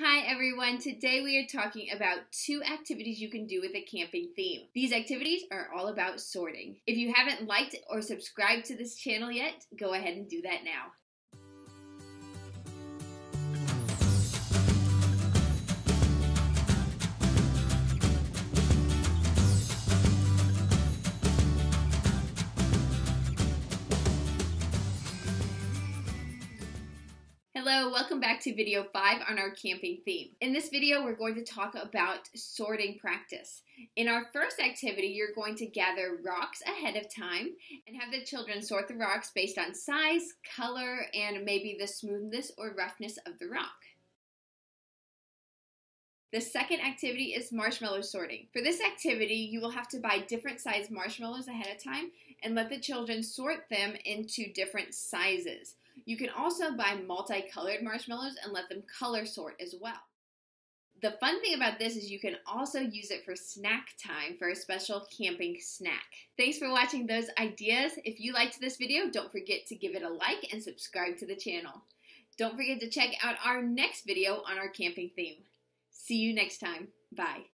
Hi everyone, today we are talking about two activities you can do with a camping theme. These activities are all about sorting. If you haven't liked or subscribed to this channel yet, go ahead and do that now. Hello, welcome back to video 5 on our camping theme. In this video, we're going to talk about sorting practice. In our first activity, you're going to gather rocks ahead of time and have the children sort the rocks based on size, color, and maybe the smoothness or roughness of the rock. The second activity is marshmallow sorting. For this activity, you will have to buy different sized marshmallows ahead of time and let the children sort them into different sizes. You can also buy multicolored marshmallows and let them color sort as well. The fun thing about this is you can also use it for snack time for a special camping snack. Thanks for watching those ideas. If you liked this video, don't forget to give it a like and subscribe to the channel. Don't forget to check out our next video on our camping theme. See you next time. Bye.